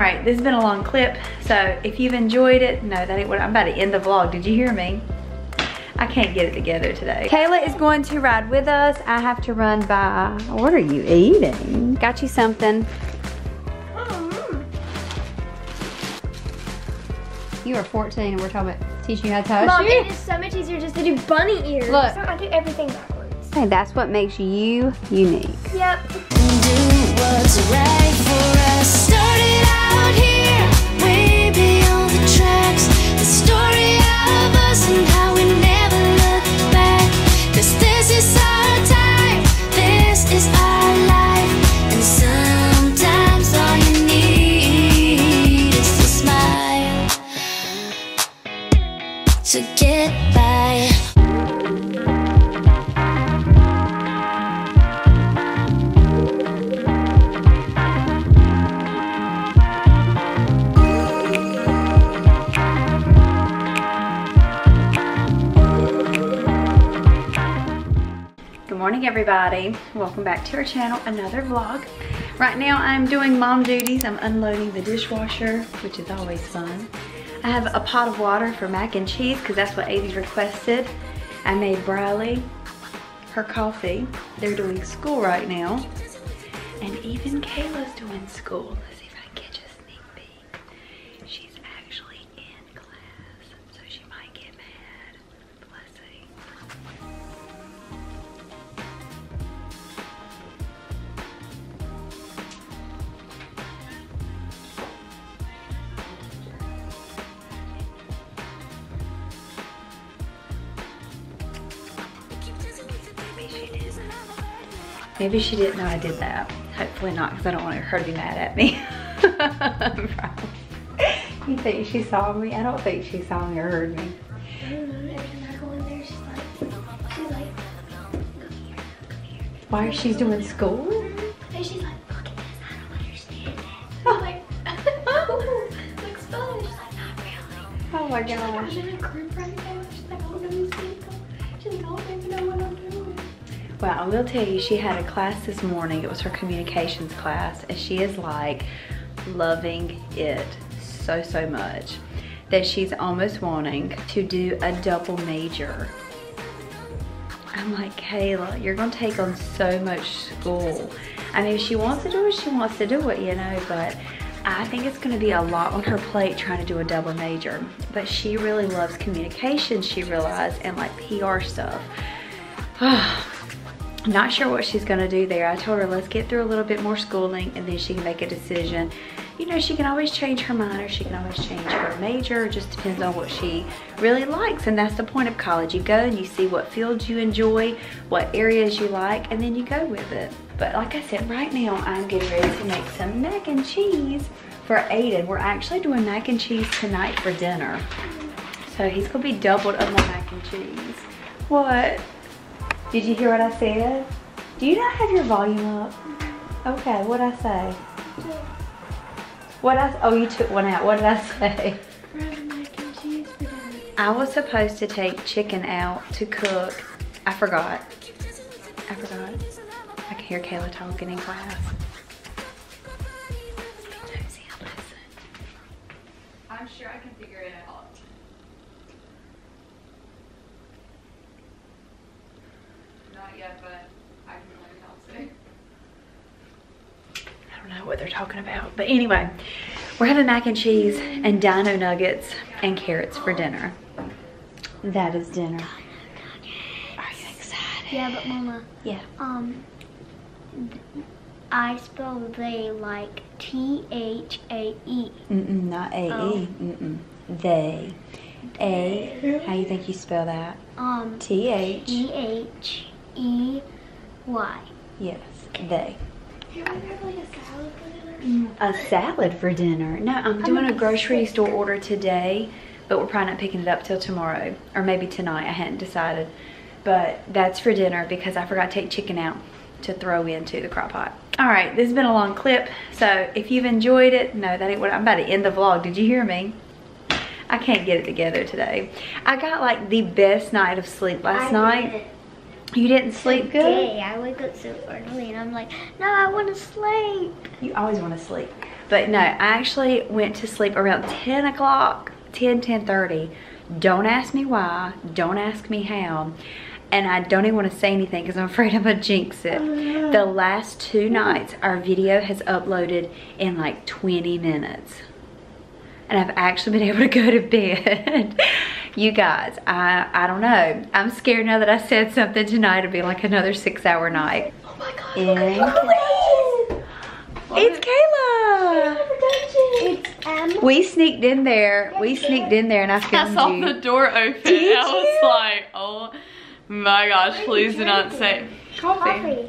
All right, this has been a long clip, so if you've enjoyed it, no, that ain't what I'm about to end the vlog. Did you hear me? I can't get it together today. Kayla is going to ride with us. I have to run by. What are you eating? Got you something. You are 14 and we're talking about teaching you how to tie a shoe. Mom, it is so much easier just to do bunny ears. Look. So I do everything backwards. Hey, that's what makes you unique. Yep. Do what's right for us. Started out here, way beyond the tracks. The story of us and how we never look back. Cause this is our time, this is our life. And sometimes all you need is to smile to get by. Morning everybody, welcome back to our channel, another vlog. Right now I'm doing mom duties. I'm unloading the dishwasher, which is always fun. I have a pot of water for mac and cheese because that's what Aiden's requested. I made Bryleigh her coffee. They're doing school right now, and even Kayla's doing school. Let's see if I can catch a sneak peek. She's actually in class, so she might get mad. Let's see. Maybe she didn't know I did that. Hopefully not, because I don't want her to be mad at me. You think she saw me? I don't think she saw me or heard me. I don't know, every time I go in there, she's like, come here, come here. Why she's doing school? And she's like, look at this, I don't understand it. I'm like, oh, it looks fun. And she's like, not really. Oh my God. She's like, I'm in a crib right now. She's like, I don't know who's doing it. She's like, I don't even know what I'm doing. Well, I will tell you, she had a class this morning. It was her communications class, and she is like loving it so, so much that she's almost wanting to do a double major. I'm like, Kayla, you're gonna take on so much school. I mean, if she wants to do it, she wants to do it, you know, but I think it's gonna be a lot on her plate trying to do a double major. But she really loves communications, she realized, and like PR stuff. Not sure what she's gonna do there. I told her, let's get through a little bit more schooling and then she can make a decision. You know, she can always change her minor, she can always change her major. It just depends on what she really likes, and that's the point of college. You go and you see what fields you enjoy, what areas you like, and then you go with it. But like I said, right now I'm getting ready to make some mac and cheese for Ayden. We're actually doing mac and cheese tonight for dinner. So he's gonna be doubled up on mac and cheese. What? Did you hear what I said? Do you not have your volume up? Okay, what'd I say? Oh, you took one out. What did I say? Mac and cheese for dinner. I was supposed to take chicken out to cook. I forgot. I can hear Kayla talking in class. I'm sure I can figure it out. Yeah, but I can really help it. I don't know what they're talking about. But anyway, we're having mac and cheese and dino nuggets and carrots for dinner. That is dinner. Dino nuggets. Are you excited? Yeah, but Mama. Yeah. I spell they like T-H-A-E. Mm-mm, not A-E. Oh. Mm-mm. They. A. How do you think you spell that? T-H. T-H. E-Y. Yes, they. Can I have like a salad for dinner? A salad for dinner? No, I'm doing a grocery store order today, but we're probably not picking it up till tomorrow. Or maybe tonight, I hadn't decided. But that's for dinner because I forgot to take chicken out to throw into the crock pot. All right, this has been a long clip. So if you've enjoyed it, no, that ain't what I'm about to end the vlog. Did you hear me? I can't get it together today. I got like the best night of sleep last night. You didn't sleep good? I wake up so early and I'm like, no, I want to sleep. You always want to sleep. But no, I actually went to sleep around 10 o'clock, 10:30. Don't ask me why, don't ask me how. And I don't even want to say anything because I'm afraid I'm gonna jinx it. The last two nights, our video has uploaded in like 20 minutes. And I've actually been able to go to bed. You guys, I don't know. I'm scared now that I said something tonight. It'll be like another 6-hour night. Oh my God, it's Kayla. We sneaked in there. We sneaked in there and I filmed you. I saw the door open. Did I was you? Like, oh my gosh, please do not say coffee.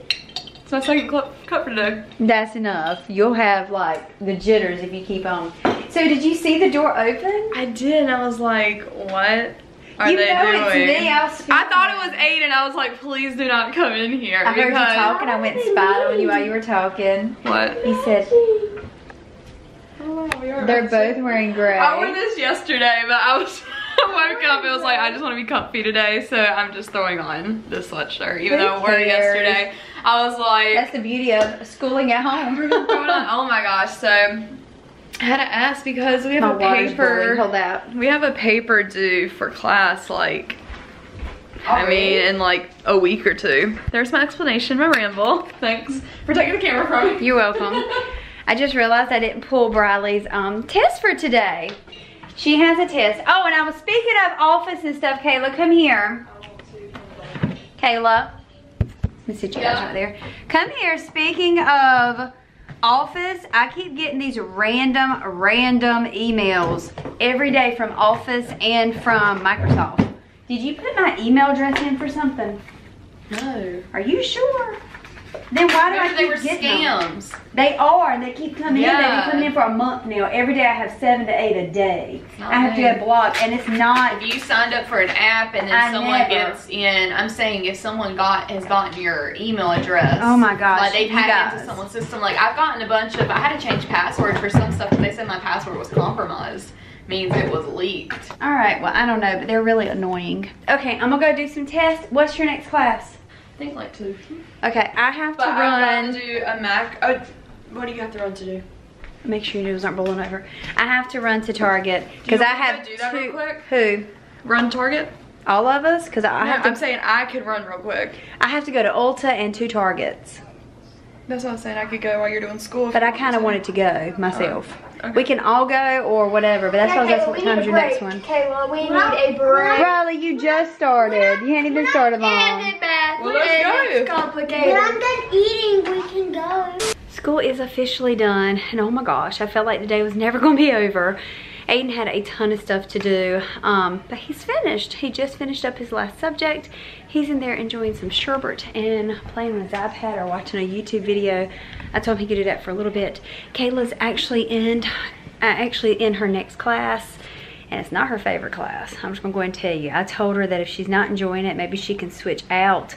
It's my second cup for today. That's enough. You'll have like the jitters if you keep on. So did you see the door open? I did. I was like, what are you they know doing? It's me. I thought it was Ayden. I was like, please do not come in here. I heard you talking. I went and spied on you while you were talking. What? He said, they're both wearing gray. I wore this yesterday, but I was woke up. It was like, I just want to be comfy today, so I'm just throwing on this sweatshirt, even though I wore it yesterday. I was like, that's the beauty of schooling at home. Oh my gosh. So I had to ask because we have a paper due for class, like, I mean, in like a week or two. There's my explanation, my ramble. Thanks for taking the camera from me. You're welcome. I just realized I didn't pull Bryleigh's test for today. She has a test. Oh, and I was speaking of office and stuff, Kayla, come here. Kayla, let me sit you guys right there. Come here, speaking of office, I keep getting these random emails every day from office and from Microsoft. Did you put my email address in for something? No. Are you sure? Then why do I keep getting them? They are, and they keep coming in. They've been coming in for a month now. Every day I have 7 to 8 a day. I have to do a blog, and it's not. If you signed up for an app and then someone gets in, I'm saying if someone has gotten your email address. Oh my gosh. Like they've had it into someone's system. Like I've gotten a bunch of, I had to change passwords for some stuff, and they said my password was compromised. Means it was leaked. All right, well, I don't know, but they're really annoying. Okay, I'm gonna go do some tests. What's your next class? I think like 2. Okay, I have to run. I have to do a Mac. Oh, what do you have to run to do? Make sure your noodles aren't rolling over. I have to run to Target because I have to do that real quick. Who? Run Target? All of us? Because I'm saying I could run real quick. I have to go to Ulta and 2 Targets. That's what I'm saying. I could go while you're doing school. But I kind of wanted to go myself. Right. Okay. We can all go or whatever, but that's what time's your next one. Kayla, we need a break. Bryleigh, you just started. You hadn't even started long. Well, let's go. Complicated. When I'm done eating, we can go. School is officially done, and oh my gosh, I felt like the day was never going to be over. Ayden had a ton of stuff to do, but he's finished. He just finished up his last subject. He's in there enjoying some sherbet and playing on his iPad or watching a YouTube video. I told him he could do that for a little bit. Kayla's actually in her next class, and it's not her favorite class. I'm just gonna go ahead and tell you. I told her that if she's not enjoying it, maybe she can switch out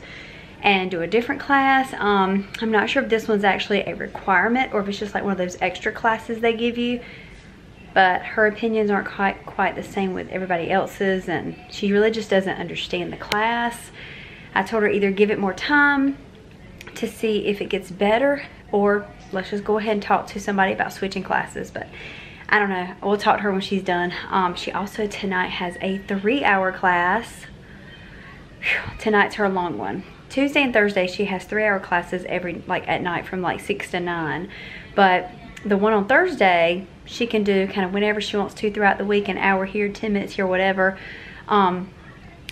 and do a different class. I'm not sure if this one's actually a requirement or if it's just like one of those extra classes they give you. But her opinions aren't quite the same with everybody else's, and she really just doesn't understand the class. I told her either give it more time to see if it gets better, or let's just go ahead and talk to somebody about switching classes. But I don't know, we'll talk to her when she's done. She also tonight has a 3-hour class. Whew, tonight's her long one. Tuesday and Thursday she has 3-hour classes every at night from like 6 to 9, but the one on Thursday, she can do kind of whenever she wants to throughout the week, an hour here, 10 minutes here, whatever. And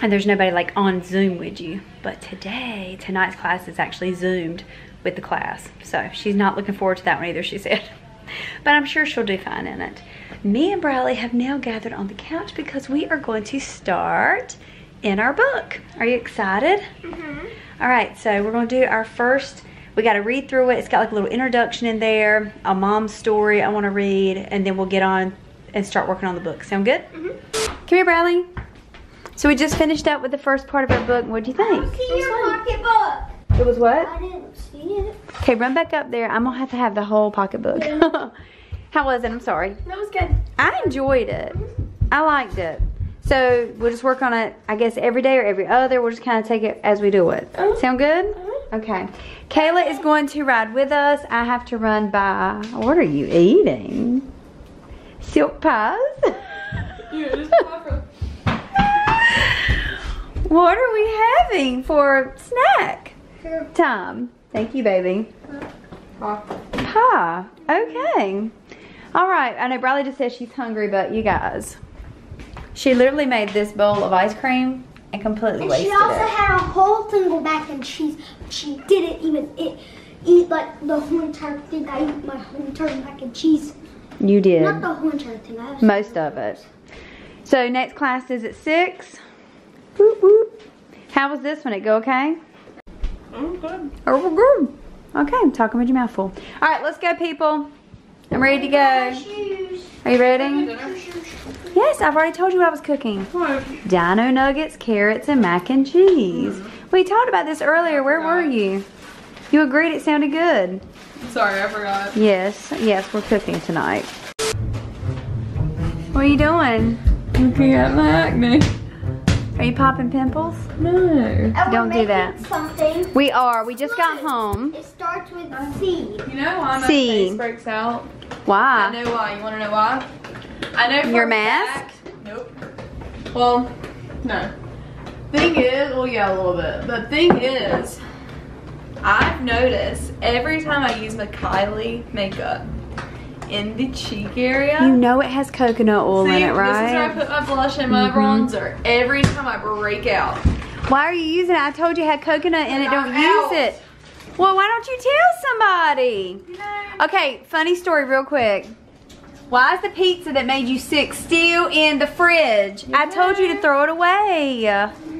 there's nobody like on Zoom with you. But tonight's class is actually Zoomed with the class. So she's not looking forward to that one either, she said. But I'm sure she'll do fine in it. Me and Bryleigh have now gathered on the couch because we are going to start in our book. Are you excited? Mm-hmm. All right, so we're going to do our first. We got to read through it. It's got like a little introduction in there, a mom's story I want to read, and then we'll get on and start working on the book. Sound good? Mm-hmm. Come here, Bryleigh. So we just finished up with the first part of our book. What do you think? I didn't see your pocketbook. It was what? I didn't see it. Okay, run back up there. I'm going to have the whole pocketbook. Yeah. How was it? I'm sorry. That was good. I enjoyed it. Mm-hmm. I liked it. So we'll just work on it, I guess, every day or every other. We'll just kind of take it as we do it. Sound good? Mm-hmm. Okay, Kayla is going to ride with us. I have to run by. What are you eating? Silk pies? Yeah, just pie. What are we having for snack time? Thank you, baby. Pie. Okay. All right. I know Bryleigh just said she's hungry, but you guys, she literally made this bowl of ice cream and completely wasted it. She also had a whole single mac and cheese. She didn't even eat like the whole entire thing. I ate my whole entire mac and cheese. You did. Not the whole entire thing. Most of it. So next class is at 6. Whoop, whoop. How was this one? It go okay? I'm good. Oh, we're good. Okay, I'm talking with your mouth full. All right, let's go, people. I'm ready to go. Are you ready? Yes, I've already told you what I was cooking. Dino nuggets, carrots, and mac and cheese. We talked about this earlier. Where were you? You agreed it sounded good. Sorry, I forgot. Yes, yes, we're cooking tonight. What are you doing? Looking at my acne. Are you popping pimples? No. Don't do that. Something. We are. We just got home. It starts with C. You know why my face breaks out? Why? I know why. You want to know why? I know. Your mask? Nope. Well, no. Thing is, well, yeah, a little bit. The thing is, I've noticed every time I use my Kylie makeup in the cheek area. You know it has coconut oil in it, right? This is where I put my blush and my bronzer. Every time I break out. Why are you using it? I told you it had coconut in it. Don't use it. Well, why don't you tell somebody? No. Okay, funny story real quick. Why is the pizza that made you sick still in the fridge? I told you to throw it away.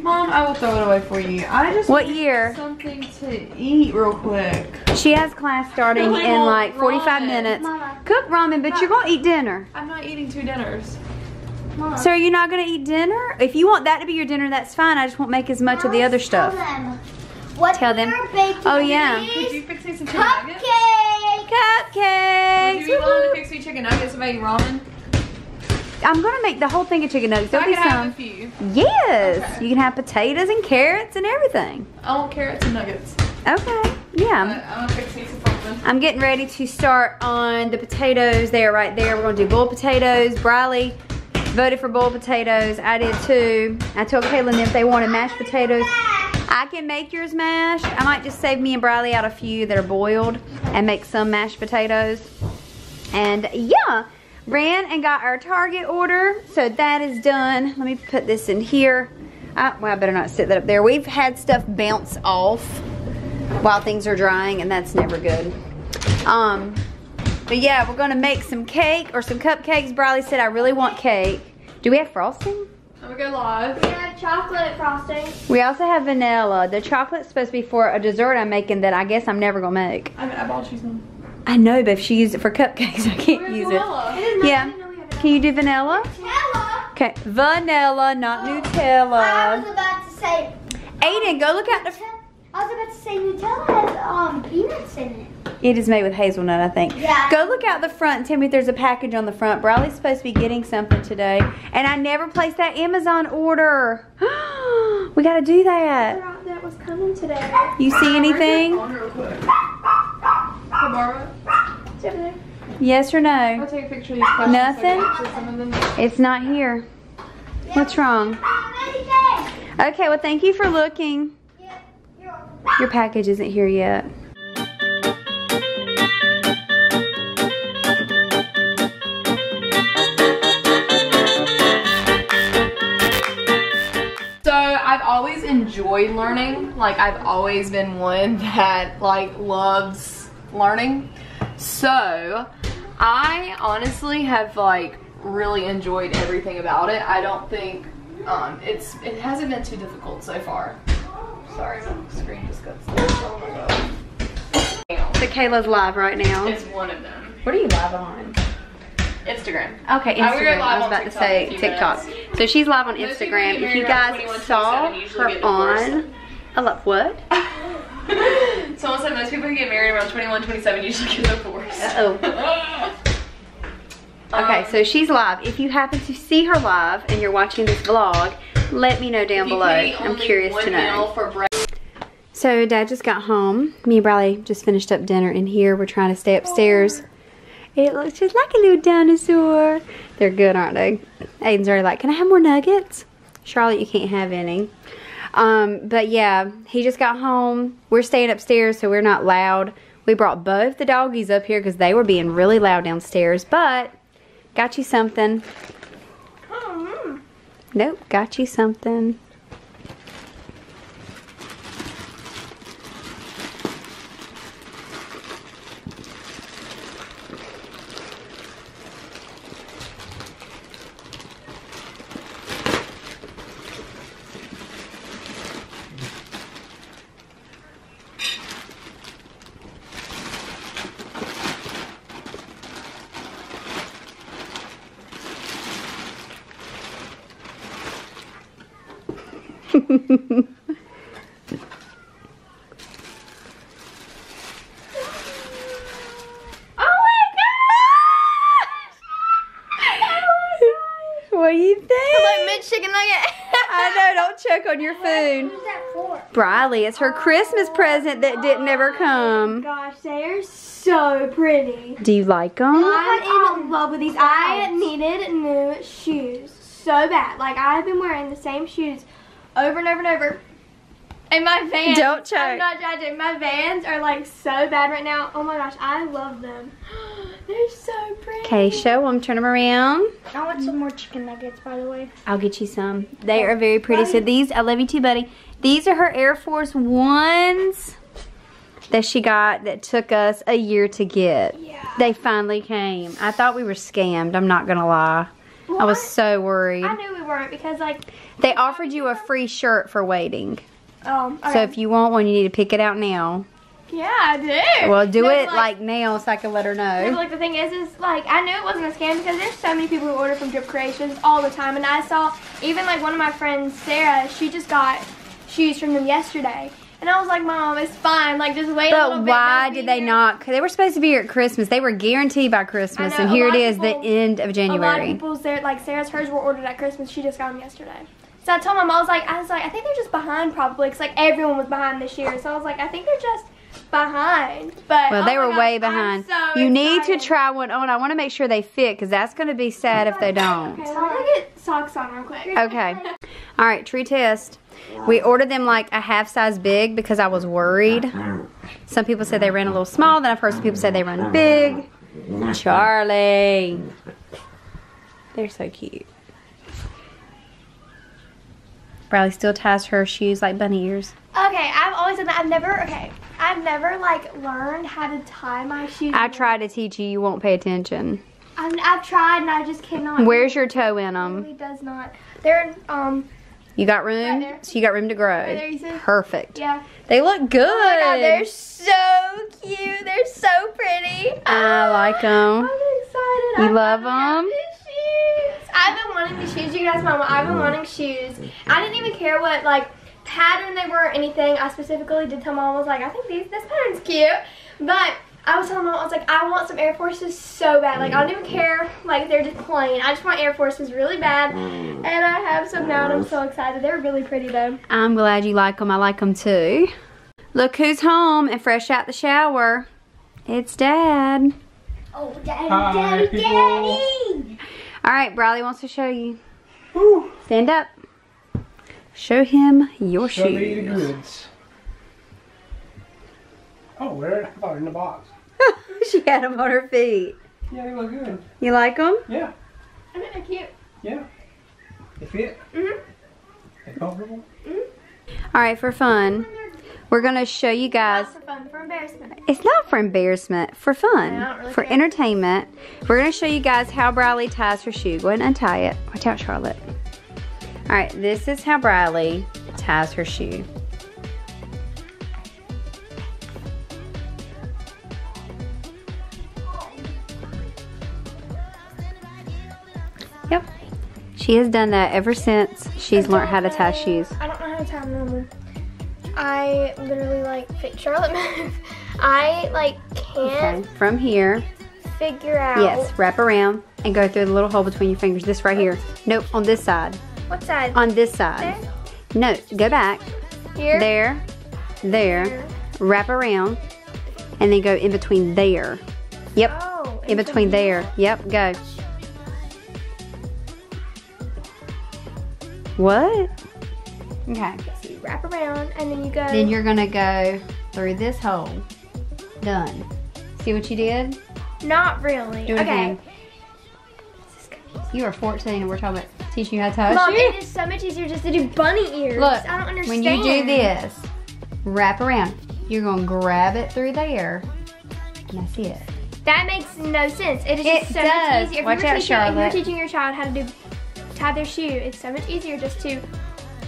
Mom, I will throw it away for you. I just want something to eat real quick. She has class starting in like 45 minutes. Mama, cook ramen, but you're going to eat dinner. I'm not eating 2 dinners. Mama. So are you not going to eat dinner? If you want that to be your dinner, that's fine. I just won't make as much of the other stuff. Tell them. Oh, yeah. Could you fix me some chicken nuggets? Cupcakes. Would you be willing to fix me chicken nuggets if I eat ramen? I'm going to make the whole thing of chicken nuggets. Don't be some. Yes. Okay. You can have potatoes and carrots and everything. I want carrots and nuggets. Okay. Yeah. I'm going to fix me some something. I'm getting ready to start on the potatoes. They are right there. We're going to do boiled potatoes. Bryleigh voted for boiled potatoes. I did too. I told Kayla if they wanted mashed potatoes. I can make yours mashed. I might just save me and Bryleigh out a few that are boiled and make some mashed potatoes. And yeah. Ran and got our Target order, so that is done. Let me put this in here. Well, I better not sit that up there. We've had stuff bounce off while things are drying, and that's never good. But yeah, we're gonna make some cake or some cupcakes. Bryleigh said, I really want cake. Do we have frosting? I'm gonna go live. We have chocolate frosting. We also have vanilla. The chocolate's supposed to be for a dessert I'm making that I guess I'm never gonna make. I mean, I bought you some. I know, but if she used it for cupcakes, I can't use it. Yeah. Can you do vanilla? Nutella. Okay. Vanilla, not Nutella. I was about to say. Aiden, go look out the. I was about to say Nutella has peanuts in it. It is made with hazelnut, I think. Yeah. Go look out the front and tell me if there's a package on the front. Bryleigh's supposed to be getting something today, and I never placed that Amazon order. We got to do that. I forgot that was coming today. You see anything? Yes or no? I'll take a picture of these questions. Nothing? It's not here. What's wrong? Okay, well, thank you for looking. Your package isn't here yet. Always enjoyed learning. Like, I've always been one that like loves learning, so I honestly have like really enjoyed everything about it. I don't think it hasn't been too difficult so far. Sorry, my screen just got stuck. Oh my god. So Kayla's live right now. It's one of them. What are you live on? Instagram. Okay, Instagram. I was about to say TikTok. So she's live on Instagram. If you guys saw her on, I love what? Someone said most people who get married around 21, 27 usually get divorced. Uh-oh. Okay, so she's live. If you happen to see her live and you're watching this vlog, let me know down below. I'm curious to know. So Dad just got home. Me and Bryleigh just finished up dinner in here. We're trying to stay upstairs. It looks just like a little dinosaur. They're good, aren't they? Aiden's already like, can I have more nuggets? Charlotte, you can't have any. But yeah, he just got home. We're staying upstairs, so we're not loud. We brought both the doggies up here because they were being really loud downstairs. But got you something. Nope, got you something. What do you think? Hello, mid chicken nugget. I know, don't choke on your food. Who's that for? Bryleigh, it's her Christmas present that didn't ever come. Oh gosh, they are so pretty. Do you like them? I'm in love with these. I needed new shoes so bad. Like, I've been wearing the same shoes over and over and over. And my Vans, don't choke. I'm not judging. My Vans are like so bad right now. Oh my gosh, I love them. They're so pretty. Okay, show them. Turn them around. I want some more chicken nuggets, by the way. I'll get you some. They are very pretty. So these, I love you too, buddy. These are her Air Force Ones that she got that took us a year to get. Yeah. They finally came. I thought we were scammed. I'm not going to lie. Well, I was so worried. I knew we weren't because, like, they offered you a free shirt for waiting. Okay. So if you want one, you need to pick it out now. Yeah, I do. Well, do it like now so I can let her know. But like the thing is like I knew it wasn't a scam because there's so many people who order from Drip Creations all the time, and I saw even like one of my friends, Sarah, she just got shoes from them yesterday. And I was like, Mom, it's fine. Like, just wait a little bit. But why did they not? Because they were supposed to be here at Christmas. They were guaranteed by Christmas. And here it is, the end of January. A lot of people's, like, Sarah's, hers were ordered at Christmas. She just got them yesterday. So I told my mom, I think they're just behind probably, because like everyone was behind this year. So I was like, I think they're just behind. But well, they were way behind. You need to try one on. I want to make sure they fit, because that's going to be sad if they don't. Okay, I'm going to get socks on real quick. Okay. All right, true test. We ordered them like a half size big because I was worried. Some people said they ran a little small. Then I've heard some people say they run big. Charlie. They're so cute. Bryleigh still ties her shoes like bunny ears. Okay, I've always done that. I've never like learned how to tie my shoes. I try to teach you, you won't pay attention. I've tried and I just cannot. Where's your toe in them? It really does not. They're You got room? Right there. So you got room to grow. Right there, you see? Perfect. Yeah. They look good. Oh my God, they're so cute. They're so pretty. I like them. I'm excited. You love them? I've been wanting these shoes, you guys, Mama. I've been wanting shoes. I didn't even care what like pattern they were or anything. I specifically did tell Mom, I was like, I think this pattern's cute. But I was telling Mom, I was like, I want some Air Forces so bad. Like, I don't even care, like, they're just plain. I just want Air Forces really bad. And I have some now, and I'm so excited. They're really pretty, though. I'm glad you like them. I like them, too. Look who's home and fresh out the shower. It's Dad. Oh, Daddy, hi, Daddy, people. Daddy! All right, Bryleigh wants to show you. Ooh. Stand up. Show him your shoes. Show me your goods. Oh, where? I thought they were in the box. She had them on her feet. Yeah, they look good. You like them? Yeah. I think they're cute. Yeah. They fit. Mhm. They're comfortable. Mhm. All right, for fun, we're gonna show you guys. Not for fun, for embarrassment. It's not for embarrassment, for fun, no, really for entertainment. We're gonna show you guys how Bryleigh ties her shoe. Go ahead and untie it. Watch out, Charlotte. All right, this is how Bryleigh ties her shoe. Yep. She has done that ever since she's learned how to tie shoes. I don't know how to tie them. I literally like fit Charlotte move. I like can't. Okay. From here. Figure out. Yes, wrap around and go through the little hole between your fingers. This right here. Nope, on this side. What side? On this side. There? No, go back. Here? There. there, wrap around, and then go in between there. Yep, oh, in between there. Yep, go. What? Okay. So you wrap around and then you go. Then you're gonna go through this hole. Done. See what you did? Not really. Do it again. You are 14 and we're talking about teaching you how to tie a shoe. Mom, it is so much easier just to do bunny ears. Look, I don't understand. When you do this, wrap around. You're gonna grab it through there. And that's it. That makes no sense. It is just so much easier. Watch out, Charlotte. If you're teaching your child how to tie their shoe, it's so much easier just to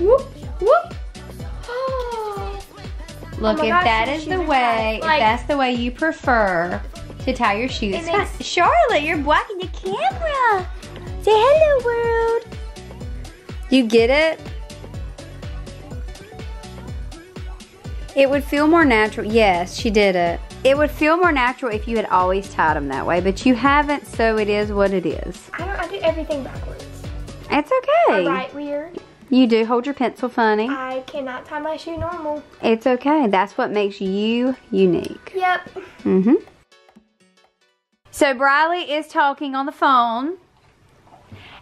whoop, whoop. Look, if that is the way, if that's the way you prefer to tie your shoe, it's fine. Charlotte, you're blocking the camera. Say hello, world. You get it? It would feel more natural. Yes, she did it. It would feel more natural if you had always tied them that way, but you haven't, so it is what it is. I do everything backwards. It's okay. I write weird. You do. Hold your pencil funny. I cannot tie my shoe normal. It's okay. That's what makes you unique. Yep. Mm-hmm. So Bryleigh is talking on the phone,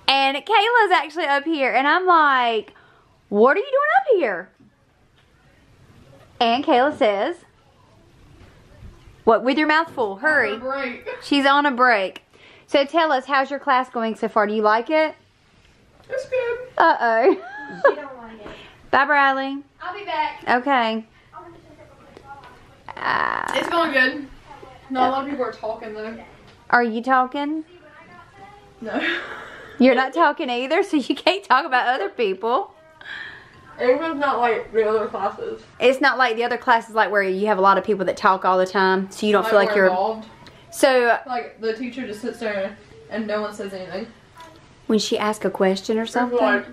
and Kayla's actually up here, and I'm like, what are you doing up here? And Kayla says, what, with your mouth full, hurry. On a break. She's on a break. So tell us, how's your class going so far? Do you like it? It's good. Uh-oh. She don't like it. Bye, Bryleigh. I'll be back. Okay. It's going good. Not a lot of people are talking, though. Are you talking? No. You're not talking either, so you can't talk about other people. Everyone's not like the other classes. It's not like the other classes, like where you have a lot of people that talk all the time, so you don't feel like you're involved. So like the teacher just sits there and no one says anything. When she asks a question or something. Like,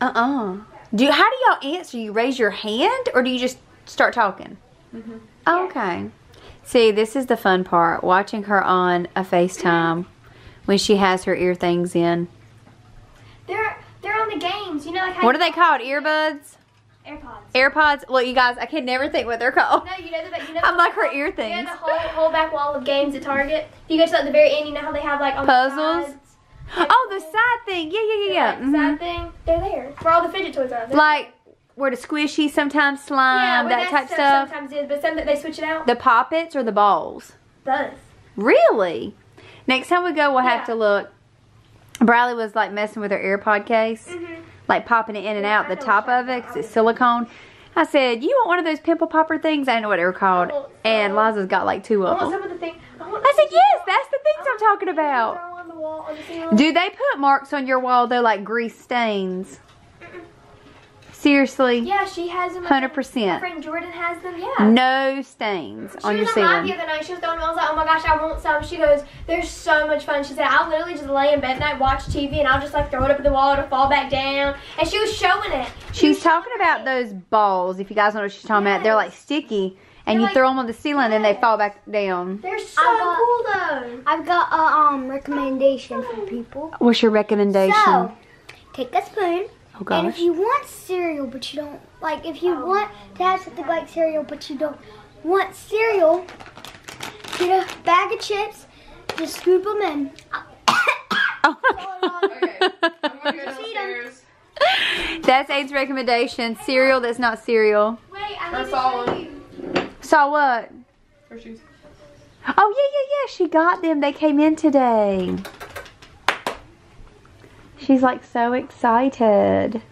how do y'all answer? You raise your hand or do you just start talking? Mm-hmm. Oh, okay. See, this is the fun part, watching her on a FaceTime when she has her ear things in. They're on the games, you know. Like how what are they called? Earbuds? AirPods. AirPods. Look, you guys, I can never think what they're called. No, you know I'm like her ear things. You know the whole back wall of games at Target. If you go to like the very end, you know how they have like on puzzles. The sides, oh, the side thing. Yeah, yeah, yeah, yeah. Like, side thing. They're there. Where all the fidget toys are. They're like where the squishy sometimes slime, that type stuff. Sometimes is, but some that they switch it out. The poppets or the balls? Both. Really? Next time we go, we'll have to look. Bryleigh was like messing with her AirPod case, like popping it in and out the top of it because it's silicone. I said, you want one of those pimple popper things? I didn't know what they were called. And Liza's got like two of them. I said, yes, that's the things I'm talking about. Do they put marks on your wall though, like grease stains? Seriously? Yeah, she has them. 100%. My friend Jordan has them, yeah. No stains on your ceiling. She was on the other night. She was throwing them. I was like, oh my gosh, I want some. She goes, they're so much fun. She said, I literally just lay in bed at night, watch TV, and I'll just like throw it up at the wall. It'll fall back down. And she was showing it. She's talking about those balls, if you guys know what she's talking about. They're like sticky. And you throw them on the ceiling and they fall back down. They're so cool though. I've got a recommendation for people. What's your recommendation? So, take a spoon. Oh gosh. And if you want cereal but you don't, like if you want to have something like cereal but you don't want cereal, get a bag of chips, just scoop them in. Okay. I'm gonna go downstairs. That's Aiden's recommendation. Cereal that's not cereal. Wait, I saw what? Her shoes. Oh yeah, she got them. They came in today. She's like so excited.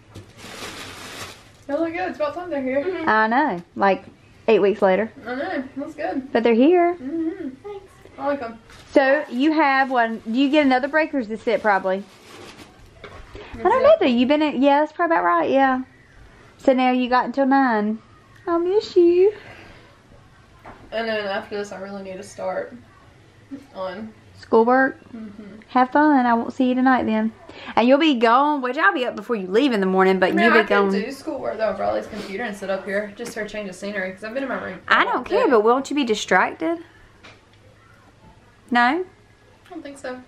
They look good. It's about time they're here. I know. Like 8 weeks later. I know. That's good. But they're here. Thanks. I like them. So you have one. Do you get another break or is this it probably? I don't know though. You've been in, yeah, that's probably about right. Yeah. So now you got until 9. I'll miss you. And then after this, I really need to start on schoolwork. Have fun. I won't see you tonight then. And you'll be gone, which I'll be up before you leave in the morning, but you'll be gone. I can do schoolwork though on Bryleigh's computer and sit up here just for a change of scenery because I've been in my room. I don't care, but won't you be distracted? No? I don't think so. Okay.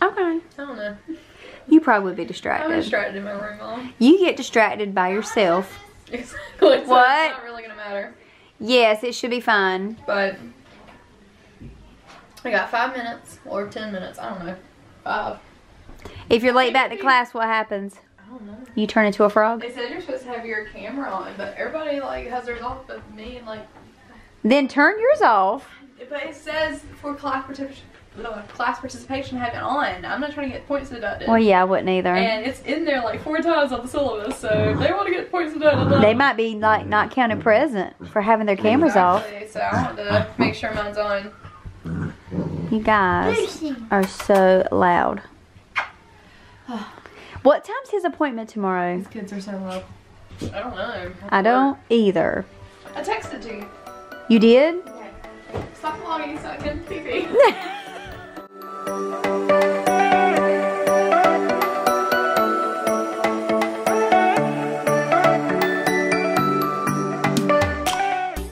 I don't know. You probably would be distracted. I'm distracted in my room, Mom. You get distracted by yourself. Exactly. So what? It's not really gonna matter. Yes, it should be fine. But I got 5 minutes or 10 minutes. I don't know. 5. If you're late back to class, what happens? I don't know. You turn into a frog? They said you're supposed to have your camera on, but everybody like has theirs off but me and like... Then turn yours off. But it says for class participation have it on. I'm not trying to get points deducted. Well, yeah, I wouldn't either. And it's in there like 4 times on the syllabus, so if they want to get points deducted... They might be like not counted present for having their cameras off. So I want to make sure mine's on. You guys are so loud. What time's his appointment tomorrow? These kids are so loud. I don't know. I don't either. I texted to you. You did? Yeah. Stop vlogging so I can TV.